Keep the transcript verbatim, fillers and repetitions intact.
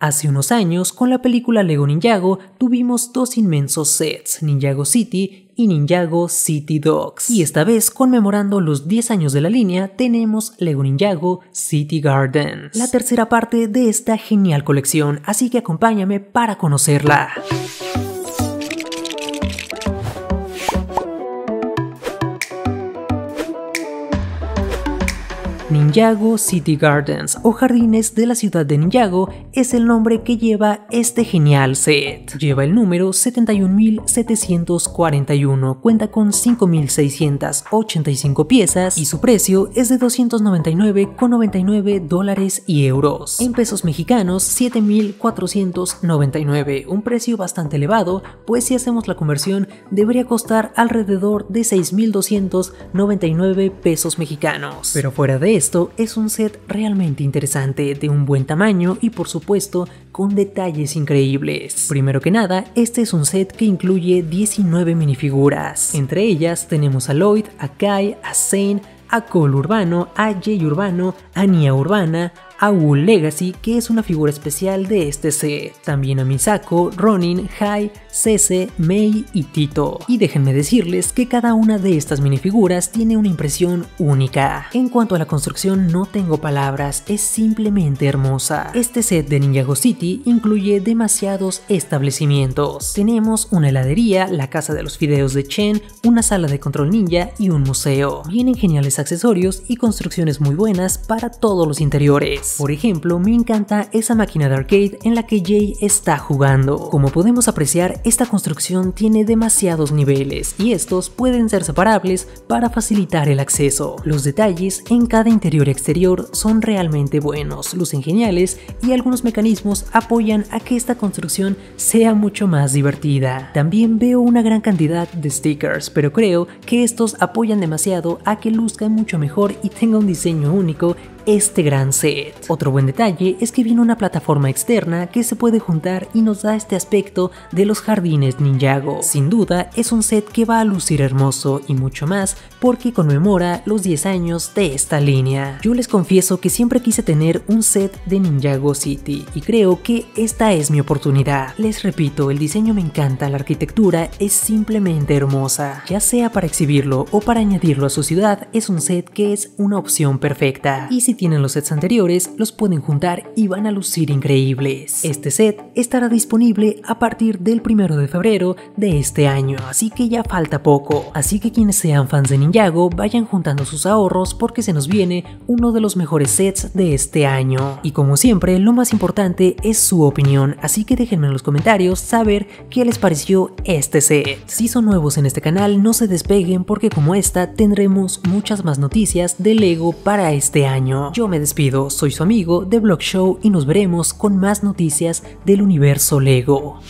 Hace unos años, con la película Lego Ninjago, tuvimos dos inmensos sets, Ninjago City y Ninjago City Dogs. Y esta vez, conmemorando los diez años de la línea, tenemos Lego Ninjago City Gardens, la tercera parte de esta genial colección, así que acompáñame para conocerla. Ninjago City Gardens o Jardines de la Ciudad de Ninjago es el nombre que lleva este genial set. Lleva el número setenta y un mil setecientos cuarenta y uno, cuenta con cinco mil seiscientas ochenta y cinco piezas y su precio es de doscientos noventa y nueve con noventa y nueve dólares y euros. En pesos mexicanos, siete mil cuatrocientos noventa y nueve, un precio bastante elevado, pues si hacemos la conversión debería costar alrededor de seis mil doscientos noventa y nueve pesos mexicanos. Pero fuera de esto es un set realmente interesante, de un buen tamaño y por supuesto con detalles increíbles. Primero que nada, este es un set que incluye diecinueve minifiguras. Entre ellas tenemos a Lloyd, a Kai, a Zane, a Cole Urbano, a Jay Urbano, a Nia Urbana, a Wu Legacy, que es una figura especial de este set. También a Misako, Ronin, Kai, C C, Mei y Tito. Y déjenme decirles que cada una de estas minifiguras tiene una impresión única. En cuanto a la construcción no tengo palabras, es simplemente hermosa. Este set de Ninjago City incluye demasiados establecimientos. Tenemos una heladería, la casa de los fideos de Chen, una sala de control ninja y un museo. Vienen geniales accesorios y construcciones muy buenas para todos los interiores. Por ejemplo, me encanta esa máquina de arcade en la que Jay está jugando. Como podemos apreciar, esta construcción tiene demasiados niveles y estos pueden ser separables para facilitar el acceso. Los detalles en cada interior y exterior son realmente buenos, lucen geniales y algunos mecanismos apoyan a que esta construcción sea mucho más divertida. También veo una gran cantidad de stickers, pero creo que estos apoyan demasiado a que luzca mucho mejor y tenga un diseño único este gran set. Otro buen detalle es que viene una plataforma externa que se puede juntar y nos da este aspecto de los jardines Ninjago. Sin duda es un set que va a lucir hermoso y mucho más porque conmemora los diez años de esta línea. Yo les confieso que siempre quise tener un set de Ninjago City y creo que esta es mi oportunidad. Les repito, el diseño me encanta, la arquitectura es simplemente hermosa. Ya sea para exhibirlo o para añadirlo a su ciudad, es un set que es una opción perfecta. Y si tienen los sets anteriores, los pueden juntar y van a lucir increíbles. Este set estará disponible a partir del primero de febrero de este año, así que ya falta poco. Así que quienes sean fans de Ninjago, vayan juntando sus ahorros porque se nos viene uno de los mejores sets de este año. Y como siempre, lo más importante es su opinión, así que déjenme en los comentarios saber qué les pareció este set. Si son nuevos en este canal, no se despeguen porque como esta tendremos muchas más noticias de Lego para este año. Yo me despido, soy su amigo The Block Show y nos veremos con más noticias del universo Lego.